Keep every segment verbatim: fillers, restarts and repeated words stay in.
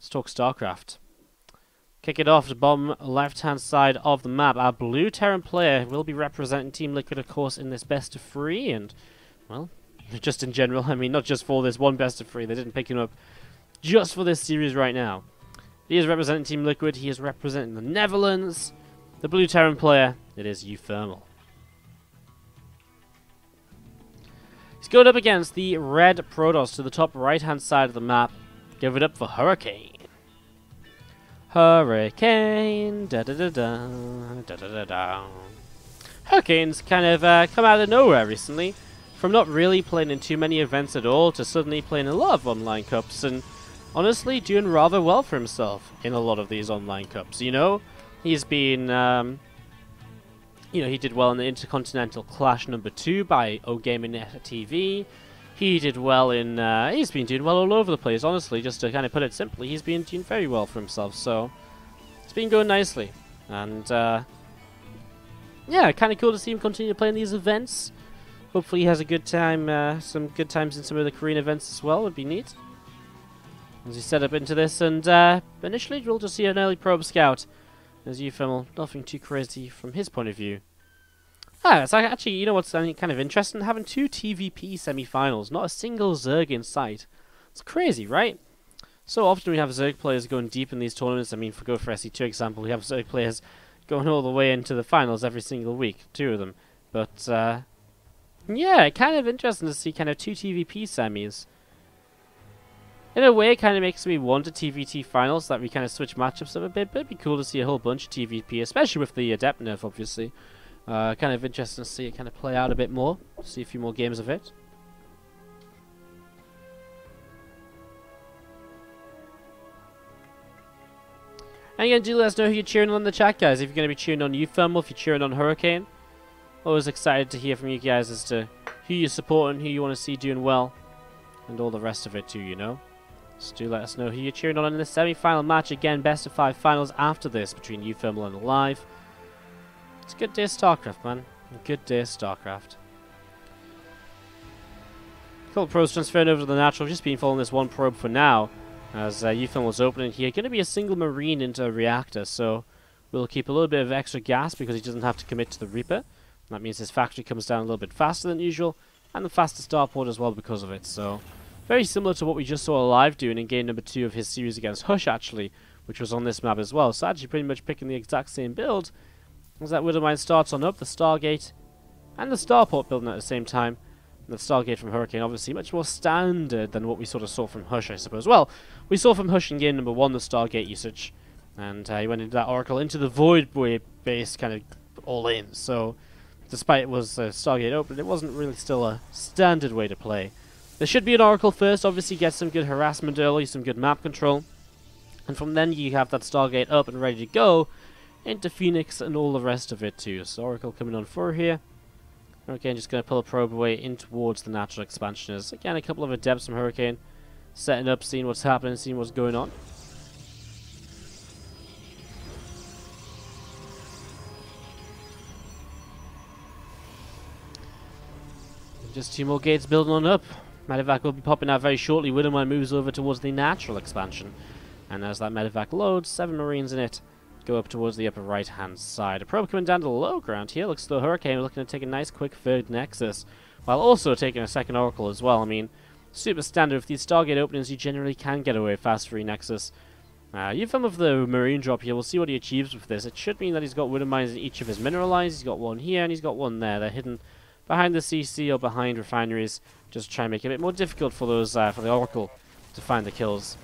Let's talk StarCraft. Kick it off to the bottom left-hand side of the map. Our blue Terran player will be representing Team Liquid, of course, in this best of three, and, well, just in general. I mean, not just for this one best of three. They didn't pick him up just for this series right now. He is representing Team Liquid. He is representing the Netherlands. The blue Terran player, it is uThermal. He's going up against the red Protoss to the top right-hand side of the map. Give it up for Hurricane. Hurricane, da da da da, da da da da. Hurricane's kind of uh, come out of nowhere recently, from not really playing in too many events at all to suddenly playing a lot of online cups and honestly doing rather well for himself in a lot of these online cups. You know, he's been, um, you know, he did well in the Intercontinental Clash number two by O Gaming T V. He did well in, uh, he's been doing well all over the place, honestly, just to kind of put it simply. He's been doing very well for himself, so it's been going nicely. And, uh, yeah, kind of cool to see him continue playing these events. Hopefully he has a good time, uh, some good times in some of the Korean events as well, would be neat. As he set up into this, and uh, initially we'll just see an early probe scout. As uThermal, nothing too crazy from his point of view. Ah, it's actually, you know what's kind of interesting? Having two T V P semi-finals, not a single Zerg in sight. It's crazy, right? So often we have Zerg players going deep in these tournaments. I mean, for go for S C two example, we have Zerg players going all the way into the finals every single week, two of them. But, uh, yeah, kind of interesting to see kind of two T V P semis. In a way, it kind of makes me want a T V T finals, that we kind of switch matchups up a bit, but it'd be cool to see a whole bunch of T V P, especially with the Adept nerf, obviously. Uh, kind of interesting to see it kind of play out a bit more, see a few more games of it. And again, do let us know who you're cheering on in the chat, guys. If you're going to be cheering on uThermal, if you're cheering on Hurricane. Always excited to hear from you guys as to who you're supporting, who you want to see doing well, and all the rest of it too, you know. So do let us know who you're cheering on in the semi-final match. Again, best of five finals after this between uThermal and Alive. It's a good day of StarCraft, man. A good day of StarCraft. Cool probes transferring over to the natural. We've just been following this one probe for now. As uh, uThermal was opening here. Going to be a single Marine into a reactor. So we'll keep a little bit of extra gas because he doesn't have to commit to the Reaper. And that means his factory comes down a little bit faster than usual. And the faster starport as well because of it. So very similar to what we just saw Alive doing in game number two of his series against Hush, actually. Which was on this map as well. So actually pretty much picking the exact same build. As that Widowmine starts on up, the Stargate and the Starport building at the same time. And the Stargate from Hurricane, obviously, much more standard than what we sort of saw from Hush, I suppose. Well, we saw from Hush in game number one the Stargate usage. And uh, he went into that Oracle, into the Void base, kind of all in. So, despite it was uh, Stargate open, it wasn't really still a standard way to play. There should be an Oracle first, obviously get some good harassment early, some good map control. And from then you have that Stargate up and ready to go. Into Phoenix and all the rest of it too. So Oracle coming on through here. Hurricane just going to pull a probe away in towards the natural expansioners. Again, a couple of adepts from Hurricane. Setting up, seeing what's happening, seeing what's going on. Just two more gates building on up. Medevac will be popping out very shortly. Widowmine moves over towards the natural expansion. And as that Medevac loads, seven Marines in it. Go up towards the upper right-hand side. A probe coming down to the low ground here. Looks as though Hurricane are looking to take a nice quick third Nexus, while also taking a second Oracle as well. I mean, super standard. With these Stargate openings, you generally can get away fast free Nexus. Uh, you've come with the Marine drop here. We'll see what he achieves with this. It should mean that he's got Widow Mines in each of his mineral lines. He's got one here and he's got one there. They're hidden behind the C C or behind refineries. Just try and make it a bit more difficult for those uh, for the Oracle to find the kills.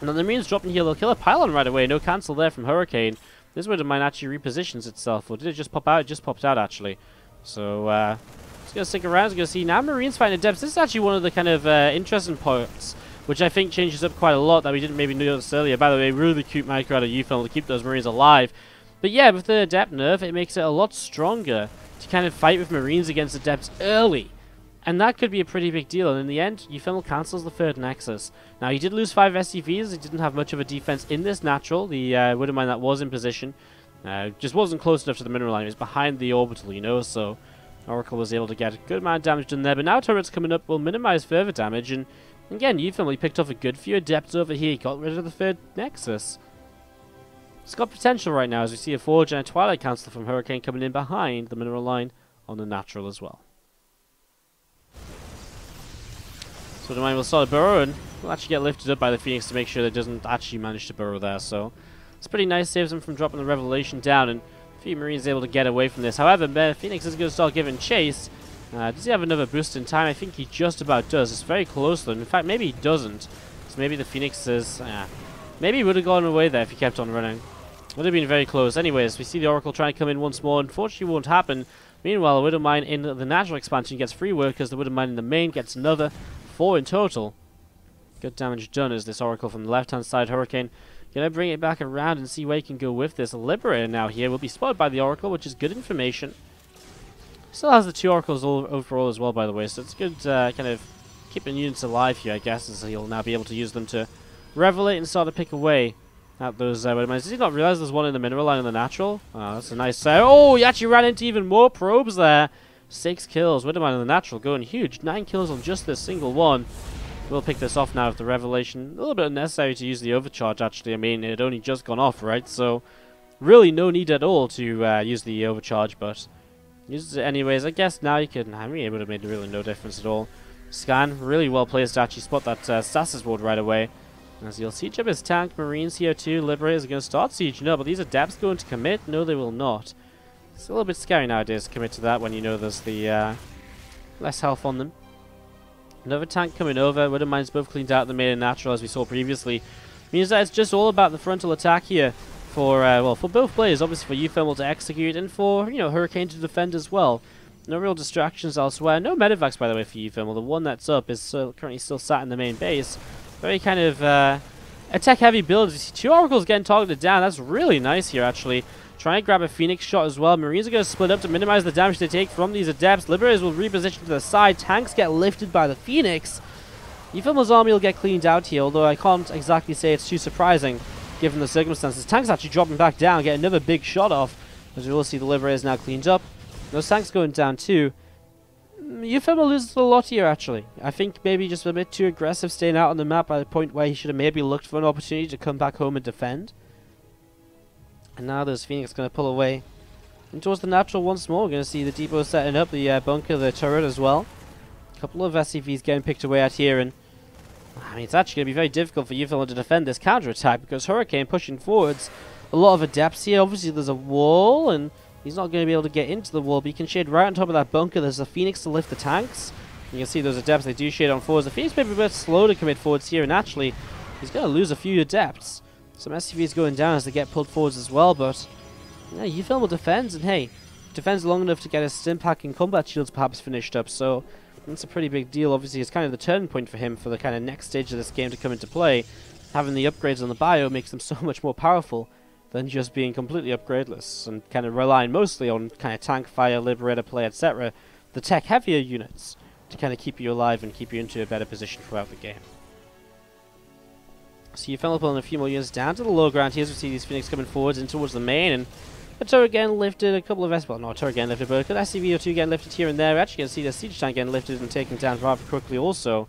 And then the Marines dropping here, they'll kill a pylon right away. No cancel there from Hurricane. This Widow Mine actually repositions itself. Or did it just pop out? It just popped out, actually. So, uh, it's going to stick around. It's going to see now Marines fighting Adepts. This is actually one of the kind of uh, interesting parts, which I think changes up quite a lot that we didn't maybe notice earlier. By the way, really cute micro out of uThermal to keep those Marines alive. But yeah, with the Adept nerf, it makes it a lot stronger to kind of fight with Marines against Adepts early. And that could be a pretty big deal, and in the end, uThermal cancels the third Nexus. Now, he did lose five S C Vs, he didn't have much of a defense in this natural. The uh, Widow Mine that was in position uh, just wasn't close enough to the mineral line. It was behind the orbital, you know, so Oracle was able to get a good amount of damage done there. But now turrets coming up will minimize further damage, and Again, uThermal picked off a good few adepts over here, got rid of the third Nexus. It's got potential right now as we see a Forge and a Twilight Council from Hurricane coming in behind the mineral line on the natural as well. So the mine will start burrowing. We'll actually get lifted up by the Phoenix to make sure that it doesn't actually manage to burrow there, so it's pretty nice, saves them from dropping the Revelation down, and a few Marines able to get away from this. However, the Phoenix is going to start giving chase. Uh, does he have another boost in time? I think he just about does. It's very close though. In fact, maybe he doesn't. So maybe the Phoenix is... Uh, maybe he would have gone away there if he kept on running. Would have been very close. Anyways, we see the Oracle trying to come in once more. Unfortunately, it won't happen. Meanwhile, the Widow Mine in the Natural Expansion gets three workers. The Widow Mine in the main gets another. Four in total. Good damage done as this Oracle from the left-hand side. Hurricane gonna bring it back around and see where he can go with this. Liberator now here will be spotted by the Oracle, which is good information. Still has the two Oracles all overall as well, by the way, so it's good uh, kind of keeping units alive here, I guess, as he'll now be able to use them to revelate and start to pick away at those uh, Widow Mines. Did he not realize there's one in the mineral line in the natural? Oh, that's a nice... Uh, oh, he actually ran into even more probes there! Six kills, Widow Mine in the natural going huge. Nine kills on just this single one. We'll pick this off now with the Revelation. A little bit unnecessary to use the Overcharge, actually. I mean, it had only just gone off, right? So, really no need at all to uh, use the Overcharge, but... uses it anyways. I guess now you can... I mean, it would have made really no difference at all. Scan, really well placed to actually spot that uh, Sassus Ward right away. As you'll siege up his tank, Marines here too. Liberators are going to start sieging up. Are these adepts going to commit? No, they will not. It's a little bit scary nowadays to commit to that when you know there's the uh, less health on them. Another tank coming over. Widow Mines both cleaned out the main and natural as we saw previously. Means that it's just all about the frontal attack here for, uh, well, for both players. Obviously for uThermal to execute and for, you know, Hurricane to defend as well. No real distractions elsewhere. No Medivacs, by the way, for uThermal. The one that's up is uh, currently still sat in the main base. Very kind of uh, attack-heavy build. You see two Oracles getting targeted down. That's really nice here, actually. Trying to grab a Phoenix shot as well. Marines are going to split up to minimize the damage they take from these Adepts. Liberators will reposition to the side. Tanks get lifted by the Phoenix. uThermal's army will get cleaned out here, although I can't exactly say it's too surprising given the circumstances. Tanks actually dropping back down, get another big shot off. As we will see, the Liberators now cleaned up. Those tanks going down too. uThermal loses a lot here, actually. I think maybe just a bit too aggressive staying out on the map by the point where he should have maybe looked for an opportunity to come back home and defend. And now there's Phoenix going to pull away. And towards the natural once more, we're going to see the depot setting up, the uh, bunker, the turret as well. A couple of S C Vs getting picked away out here, and I mean, it's actually going to be very difficult for uThermal to defend this counterattack because Hurricane pushing forwards. A lot of adepts here. Obviously, there's a wall, and he's not going to be able to get into the wall, but he can shade right on top of that bunker. There's a Phoenix to lift the tanks. You can see those adepts, they do shade on forwards. The Phoenix may be a bit slow to commit forwards here, and actually, he's going to lose a few adepts. Some S C Vs going down as they get pulled forwards as well, but yeah, uThermal defends, and hey, defends long enough to get his Stimpak and combat shields perhaps finished up, so that's a pretty big deal. Obviously, it's kind of the turning point for him for the kind of next stage of this game to come into play. Having the upgrades on the bio makes them so much more powerful than just being completely upgradeless and kind of relying mostly on kind of tank, fire, liberator play, et cetera. The tech-heavier units to kind of keep you alive and keep you into a better position throughout the game. So uThermal pulling a few more units down to the low ground here as we see these Phoenix coming forwards and towards the main, and a turret getting lifted, a couple of S... well, not a turret getting lifted, but a S C V or two getting lifted here and there. We're actually going to see the siege tank getting lifted and taken down rather quickly also.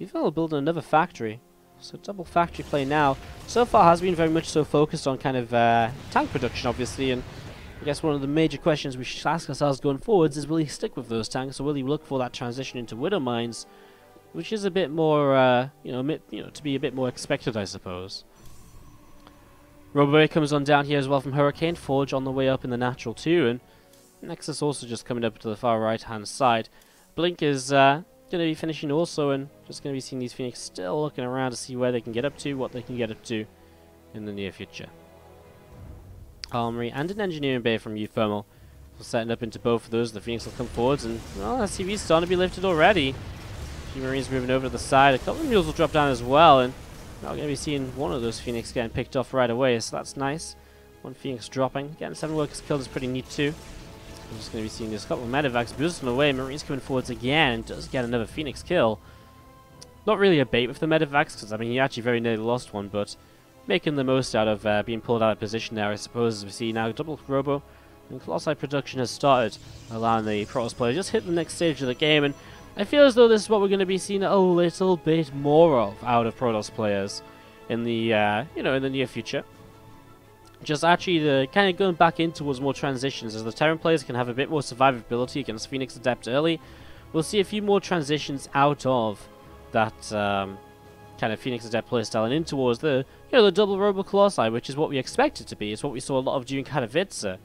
uThermal building another factory. So double factory play now. So far has been very much so focused on kind of uh, tank production, obviously, and I guess one of the major questions we should ask ourselves going forwards is will he stick with those tanks, or will he look for that transition into Widow Mines? Which is a bit more, uh, you know, mi you know, to be a bit more expected, I suppose. Roboway comes on down here as well from Hurricane. Forge on the way up in the natural too, and Nexus also just coming up to the far right-hand side. Blink is uh, going to be finishing also, and just going to be seeing these Phoenix still looking around to see where they can get up to, what they can get up to in the near future. Armory and an engineering bay from uThermal. We're setting up into both of those. The Phoenix will come forwards, and well, S C V's starting to be lifted already. Few Marines moving over to the side. A couple of mules will drop down as well, and now we're going to be seeing one of those Phoenix getting picked off right away, so that's nice. One Phoenix dropping. Getting seven workers killed is pretty neat too. I'm just going to be seeing this couple of Medivacs boosting away. Marines coming forwards again, and does get another Phoenix kill. Not really a bait with the Medivacs, because I mean, he actually very nearly lost one, but making the most out of uh, being pulled out of position there, I suppose, as we see now. Double Robo and Colossi production has started, allowing the Protoss player to just hit the next stage of the game, and I feel as though this is what we're going to be seeing a little bit more of out of Protoss players in the uh, you know in the near future. Just actually the kind of going back in towards more transitions, as the Terran players can have a bit more survivability against Phoenix Adept early. We'll see a few more transitions out of that um, kind of Phoenix Adept playstyle and in towards the you know the double Robo-Colossi, which is what we expect it to be. It's what we saw a lot of during Katowice.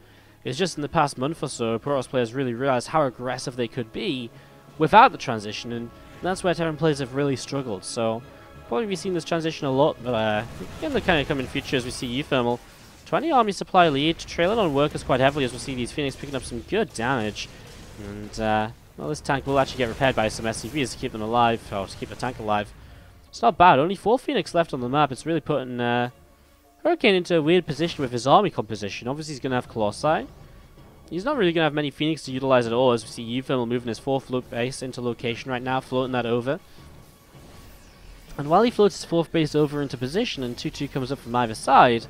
It's just in the past month or so, Protoss players really realised how aggressive they could be without the transition, and that's where Terran players have really struggled. So probably be seeing this transition a lot, but uh, in the kind of coming future, as we see uThermal twenty army supply lead, trailing on workers quite heavily, as we'll see these Phoenix picking up some good damage. And, uh, well, this tank will actually get repaired by some S C Vs to keep them alive, or to keep the tank alive. It's not bad, only four Phoenix left on the map. It's really putting uh, Hurricane into a weird position with his army composition. Obviously, he's going to have Colossi. He's not really going to have many Phoenix to utilize at all, as we see uThermal moving his fourth look base into location right now, floating that over. And while he floats his fourth base over into position, and two two comes up from either side,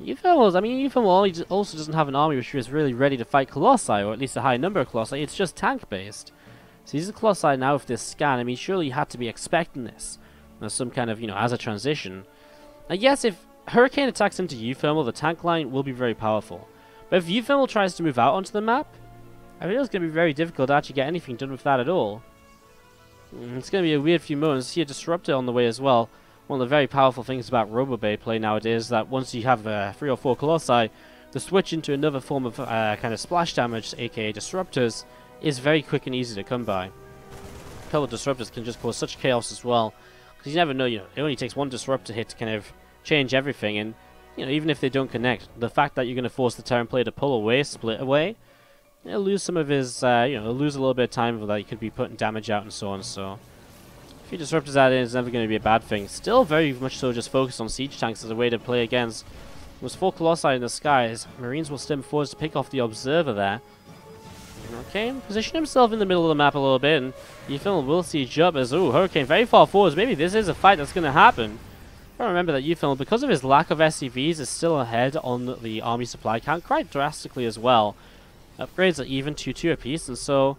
uThermal, I mean, uThermal also doesn't have an army which is really ready to fight Colossi, or at least a high number of Colossi. It's just tank-based. So he's a Colossi now with this scan. I mean, surely you had to be expecting this as some kind of, you know, as a transition. Now, yes, if Hurricane attacks into uThermal, the tank line will be very powerful. But if uThermal tries to move out onto the map, I feel it's going to be very difficult to actually get anything done with that at all. It's going to be a weird few moments. Here, Disruptor on the way as well. One of the very powerful things about Robo-Bay play nowadays is that once you have uh, three or four Colossi, the switch into another form of uh, kind of splash damage, aka Disruptors, is very quick and easy to come by. A couple of Disruptors can just cause such chaos as well, because you never know, you know, it only takes one Disruptor hit to kind of change everything, and you know, even if they don't connect, the fact that you're going to force the Terran player to pull away, split away, it'll lose some of his, uh, you know, it'll lose a little bit of time that he could be putting damage out and so on, so... If you Disruptors that in, it's never going to be a bad thing. Still very much so just focused on siege tanks as a way to play against. With four Colossi in the skies, Marines will stem forwards to pick off the Observer there. Okay, position himself in the middle of the map a little bit, and uThermal will siege up as, ooh, Hurricane very far forwards. Maybe this is a fight that's going to happen. But remember that uThermal, because of his lack of S C Vs, is still ahead on the army supply count quite drastically as well. Upgrades are even two two apiece, and so...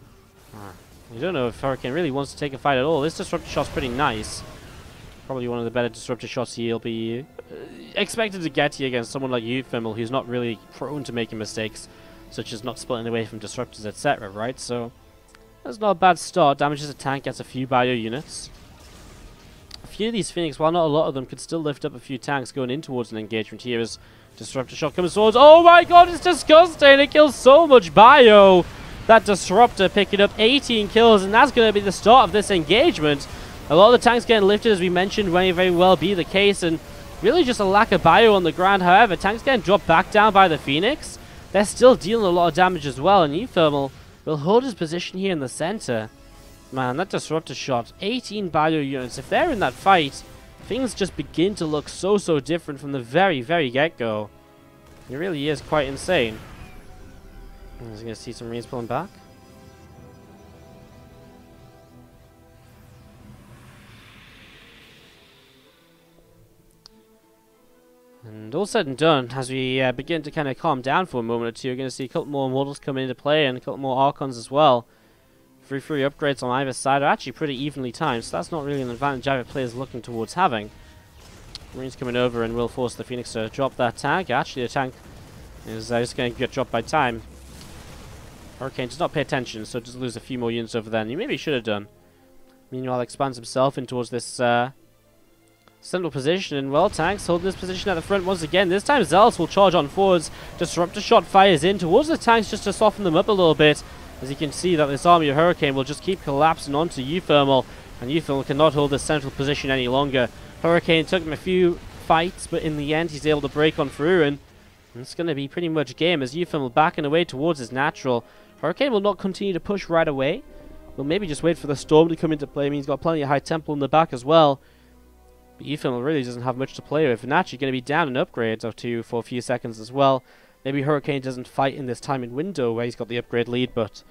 I don't know if Hurricane really wants to take a fight at all. This Disruptor shot's pretty nice. Probably one of the better Disruptor shots he'll be uh, expected to get here against someone like uThermal, who's not really prone to making mistakes, such as not splitting away from Disruptors, et cetera, right? So, that's not a bad start. Damages a tank, gets a few bio units. A few of these Phoenix, while not a lot of them, could still lift up a few tanks going in towards an engagement here as Disruptor shot comes towards... Oh my god, it's disgusting! It kills so much bio! That Disruptor picking up eighteen kills, and that's going to be the start of this engagement. A lot of the tanks getting lifted, as we mentioned, may very well be the case, and really just a lack of bio on the ground. However, tanks getting dropped back down by the Phoenix. They're still dealing a lot of damage as well, and uThermal will hold his position here in the center. Man, that Disruptor shot, eighteen bio units. If they're in that fight, things just begin to look so, so different from the very, very get-go. It really is quite insane. I was going to see some Marines pulling back. And all said and done, as we uh, begin to kind of calm down for a moment or two, you're going to see a couple more models come into play and a couple more Archons as well. Free free upgrades on either side are actually pretty evenly timed, so that's not really an advantage either player's looking towards having. Marines coming over and will force the Phoenix to drop that tank. Actually, the tank is uh, just going to get dropped by time. Hurricane does not pay attention, so just lose a few more units over there. And he maybe should have done. Meanwhile, expands himself in towards this uh, central position. And, well, tanks holding this position at the front once again. This time, Zealous will charge on forwards. Disruptor shot fires in towards the tanks just to soften them up a little bit. As you can see that this army of Hurricane will just keep collapsing onto uThermal. And uThermal cannot hold this central position any longer. Hurricane took him a few fights, but in the end, he's able to break on through. And it's going to be pretty much game as uThermal backing away towards his natural. Hurricane will not continue to push right away. We'll maybe just wait for the Storm to come into play. I mean, he's got plenty of High Temple in the back as well. But uThermal really doesn't have much to play with. And actually going to be down an upgrade or two for a few seconds as well. Maybe Hurricane doesn't fight in this timing window where he's got the upgrade lead, but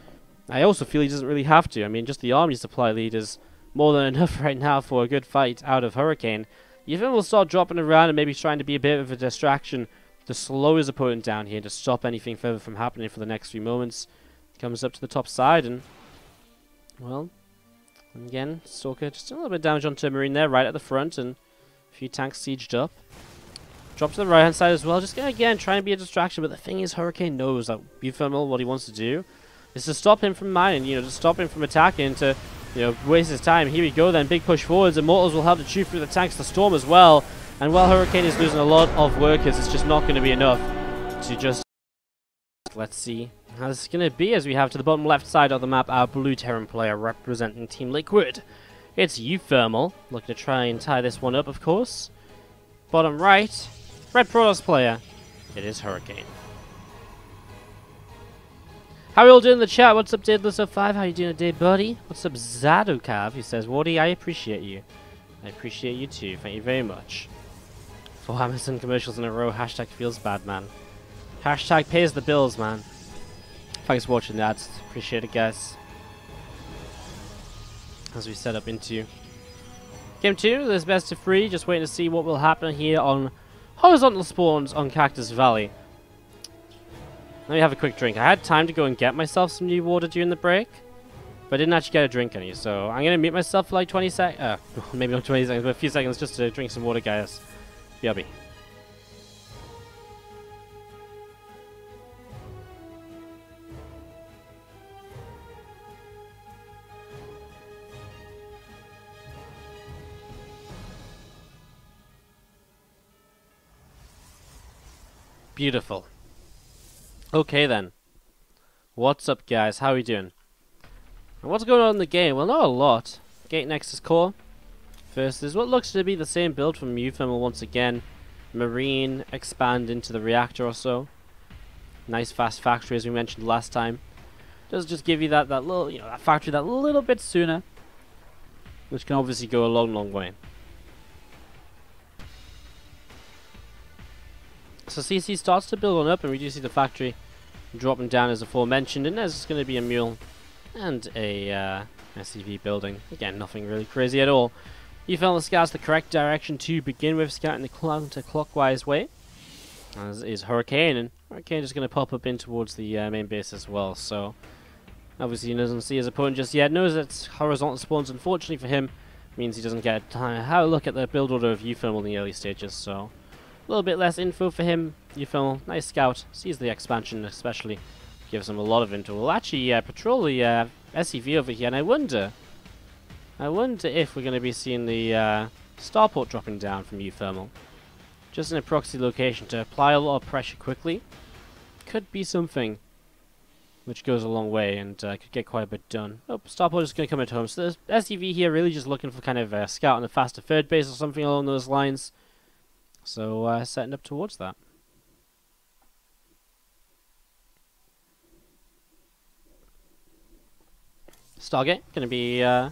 I also feel he doesn't really have to. I mean, just the army supply lead is more than enough right now for a good fight out of Hurricane. uThermal will start dropping around and maybe trying to be a bit of a distraction to slow his opponent down here to stop anything further from happening for the next few moments. Comes up to the top side and Well, and again, Stalker just a little bit of damage on Turmarine there, right at the front, and a few tanks sieged up. Drop to the right hand side as well, just gonna again try and be a distraction, but the thing is Hurricane knows that uThermal, what he wants to do is to stop him from mining, you know, to stop him from attacking, to, you know, waste his time. Here we go then, big push forwards, Immortals will have to chew through the tanks, the Storm as well, and while Hurricane is losing a lot of workers, it's just not going to be enough to just... Let's see how this is going to be as we have to the bottom left side of the map our blue Terran player representing Team Liquid. It's uThermal, looking to try and tie this one up of course. Bottom right, red Protoss player, it is Hurricane. How are you all doing in the chat? What's up, Daedalus oh five? How you doing today, buddy? What's up, Zadokav? He says, Wardy, I appreciate you. I appreciate you too. Thank you very much. Four Amazon commercials in a row. Hashtag feels bad, man. Hashtag pays the bills, man. Thanks for watching that. Appreciate it, guys. As we set up into game two, there's best of three. Just waiting to see what will happen here on horizontal spawns on Cactus Valley. Let me have a quick drink. I had time to go and get myself some new water during the break, but I didn't actually get a drink any, so I'm going to mute myself for like twenty seconds. Uh, maybe not twenty seconds, but a few seconds just to drink some water, guys. Yubby. Beautiful. Okay then, what's up guys, how are we doing? And what's going on in the game? Well, not a lot. Gate Nexus Core versus what looks to be the same build from uThermal once again. Marine expand into the reactor or so. Nice fast factory as we mentioned last time. Does just give you that, that little, you know, that factory that little bit sooner, which can obviously go a long, long way. So C C starts to build on up, and we do see the factory dropping down as aforementioned, and there's going to be a mule and a uh, S C V building. Again, nothing really crazy at all. uThermal scouts the correct direction to begin with, scouting the counterclockwise way, as is Hurricane, and Hurricane is going to pop up in towards the uh, main base as well. So obviously he doesn't see his opponent just yet, knows it's horizontal spawns. Unfortunately for him, means he doesn't get time to have a look at the build order of uThermal in the early stages, so... a little bit less info for him. uThermal, nice scout, sees the expansion especially, gives him a lot of info. We'll actually uh, patrol the uh, S C V over here, and I wonder, I wonder if we're going to be seeing the uh, starport dropping down from uThermal. Just in a proxy location to apply a lot of pressure quickly. Could be something which goes a long way and uh, could get quite a bit done. Oh, starport is going to come at home, so the S C V here really just looking for kind of a scout on a faster third base or something along those lines. So, uh, setting up towards that. Stargate, going to be uh,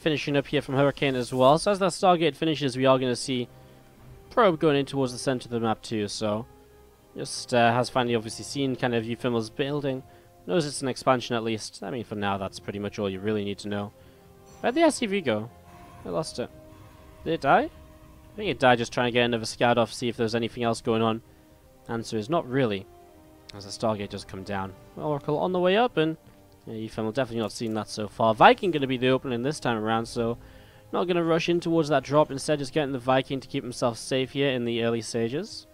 finishing up here from Hurricane as well. So as that Stargate finishes, we are going to see Probe going in towards the center of the map too. So, just uh, has finally obviously seen kind of uThermal's building. Knows it's an expansion at least. I mean, for now, that's pretty much all you really need to know. Where'd the S C V go? I lost it. Did it die? I think it died just trying to get another scout off, see if there's anything else going on. Answer is not really, as the Stargate does come down. Oracle on the way up, and yeah, uThermal definitely not seen that so far. Viking going to be the opening this time around, so not going to rush in towards that drop. Instead, just getting the Viking to keep himself safe here in the early stages.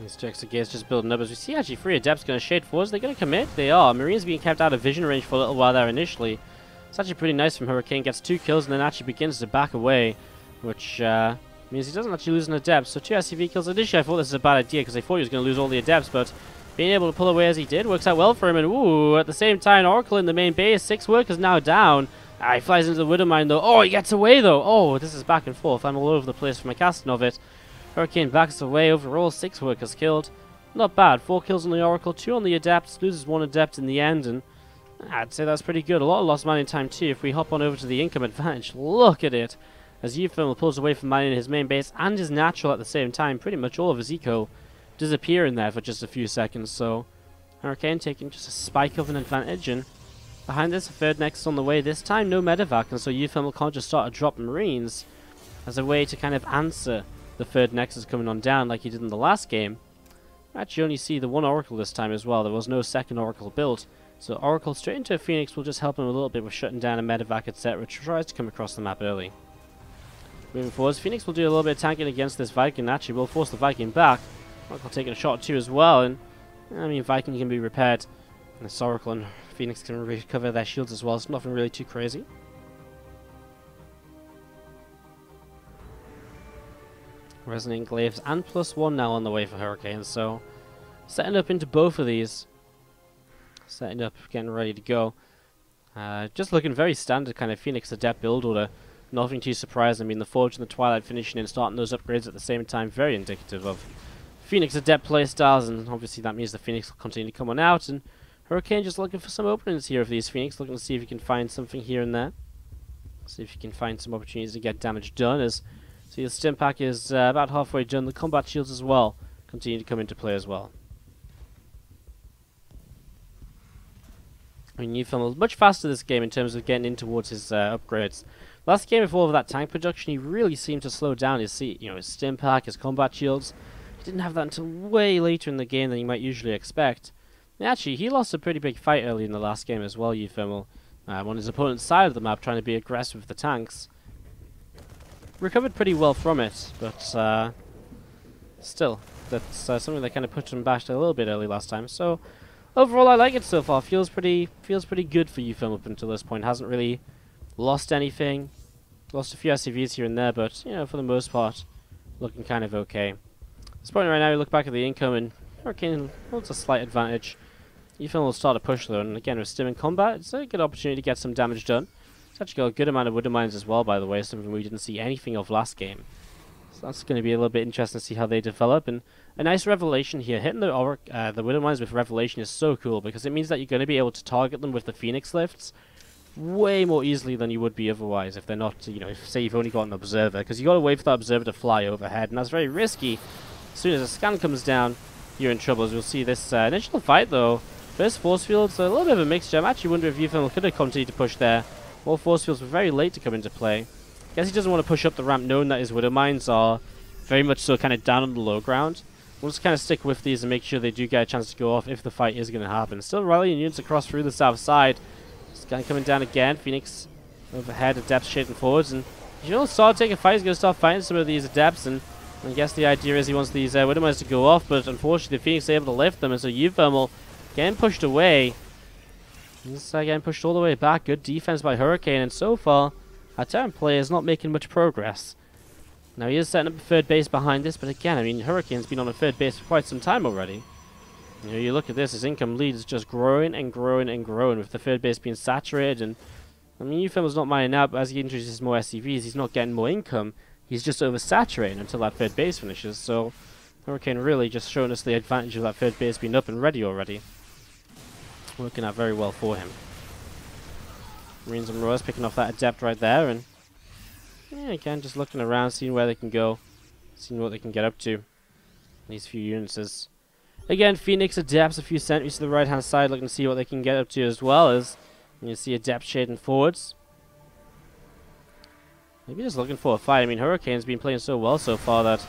These Turks are just building up as we see actually three Adepts going to shade forwards. They're going to commit. They are. Marines being kept out of vision range for a little while there initially. It's actually pretty nice from Hurricane. Gets two kills and then actually begins to back away, which uh, means he doesn't actually lose an Adept. So two S C V kills. Initially I thought this was a bad idea because I thought he was going to lose all the Adepts, but being able to pull away as he did works out well for him. And ooh, at the same time Oracle in the main base. Six workers now down. Ah, he flies into the Widowmine though. Oh, he gets away though. Oh, this is back and forth. I'm all over the place from my casting of it. Hurricane backs away. Overall, six workers killed. Not bad. Four kills on the Oracle, two on the Adepts. Loses one Adept in the end, and I'd say that's pretty good. A lot of lost mining time too. If we hop on over to the income advantage, look at it. As uThermal pulls away from mining his main base and his natural at the same time. Pretty much all of his eco disappearing there for just a few seconds. So Hurricane taking just a spike of an advantage, and behind this a third nexus on the way. This time no medevac, and so uThermal can't just start to drop Marines as a way to kind of answer the third Nexus coming on down like you did in the last game, I actually only see the one Oracle this time as well. There was no second Oracle built, so Oracle straight into a Phoenix will just help him a little bit with shutting down a Medivac, et cetera, which tries to come across the map early. Moving forwards, Phoenix will do a little bit of tanking against this Viking. Actually, will force the Viking back. Oracle taking a shot or two as well, and I mean, Viking can be repaired, and this Oracle and Phoenix can recover their shields as well. It's nothing really too crazy. Resonant Glaives and plus one now on the way for Hurricane, so setting up into both of these, setting up, getting ready to go. Uh, just looking very standard kind of Phoenix Adept build order, nothing too surprising. I mean, the Forge and the Twilight finishing and starting those upgrades at the same time, very indicative of Phoenix Adept playstyles, and obviously that means the Phoenix will continue to come on out, and Hurricane just looking for some openings here of these Phoenix, looking to see if he can find something here and there, see if he can find some opportunities to get damage done as. So your Stimpak is uh, about halfway done. The combat shields as well continue to come into play as well. I mean, uThermal was much faster this game in terms of getting in towards his uh, upgrades. Last game, with all of that tank production, he really seemed to slow down his, you know, his Stimpak, his combat shields. He didn't have that until way later in the game than you might usually expect. And actually, he lost a pretty big fight early in the last game as well, uThermal, uh, on his opponent's side of the map, trying to be aggressive with the tanks. Recovered pretty well from it, but uh, still, that's uh, something that kind of pushed and bashed a little bit early last time. So overall, I like it so far. Feels pretty, feels pretty good for uThermal up until this point. Hasn't really lost anything. Lost a few S C Vs here and there, but you know, for the most part, looking kind of okay. At this point right now, you look back at the income and Hurricane holds a slight advantage. uThermal will start a push though, and again with Stim in combat, it's a good opportunity to get some damage done. It's actually got a good amount of Wooden Mines as well, by the way, something we didn't see anything of last game. So that's going to be a little bit interesting to see how they develop, and a nice revelation here. Hitting the or uh, the Wooden Mines with Revelation is so cool, because it means that you're going to be able to target them with the Phoenix Lifts way more easily than you would be otherwise if they're not, you know, if, say you've only got an Observer, because you've got to wait for that Observer to fly overhead, and that's very risky. As soon as a scan comes down, you're in trouble, as you'll see this uh, initial fight, though. First Force Fields, so a little bit of a mixture. I'm actually wondering if uThermal could have continued to push there. More force fields were very late to come into play. Guess he doesn't want to push up the ramp, knowing that his Widow Mines are very much so kind of down on the low ground. We'll just kind of stick with these and make sure they do get a chance to go off if the fight is going to happen. Still rallying units across through the south side. Scan coming down again. Phoenix overhead, Adepts shading forwards. And if you don't start taking fight, he's going to start fighting some of these Adepts. And I guess the idea is he wants these uh, Widow Mines to go off, but unfortunately the Phoenix is able to lift them. And so uThermal getting pushed away. He's uh, getting pushed all the way back. Good defense by Hurricane, and so far, our Terran player is not making much progress. Now, he is setting up a third base behind this, but again, I mean, Hurricane's been on a third base for quite some time already. You know, you look at this, his income lead is just growing and growing and growing, with the third base being saturated, and, I mean, uThermal's not mining out, but as he introduces more S C Vs, he's not getting more income. He's just oversaturating until that third base finishes, so Hurricane really just showing us the advantage of that third base being up and ready already. Working out very well for him. Marines and Roars picking off that Adept right there, and yeah, again, just looking around, seeing where they can go, seeing what they can get up to. These few units is, again, Phoenix Adepts, a few sentries to the right-hand side, looking to see what they can get up to as well, as you can see Adept shading forwards. Maybe just looking for a fight. I mean, Hurricane's been playing so well so far that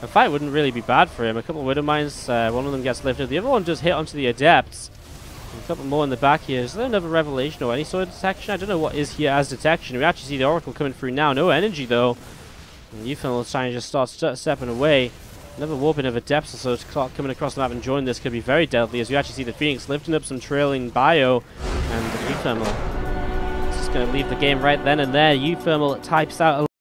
a fight wouldn't really be bad for him. A couple of Widow Mines, uh, one of them gets lifted, the other one just hit onto the Adepts. A couple more in the back here. Is there another Revelation or any sort of detection? I don't know what is here as detection. We actually see the Oracle coming through now. No energy, though. And uThermal trying to just start st stepping away. Another warping of Adepts or so to start coming across the map and join this could be very deadly, as you actually see the Phoenix lifting up some trailing bio and uThermal. It's just going to leave the game right then and there. uThermal types out a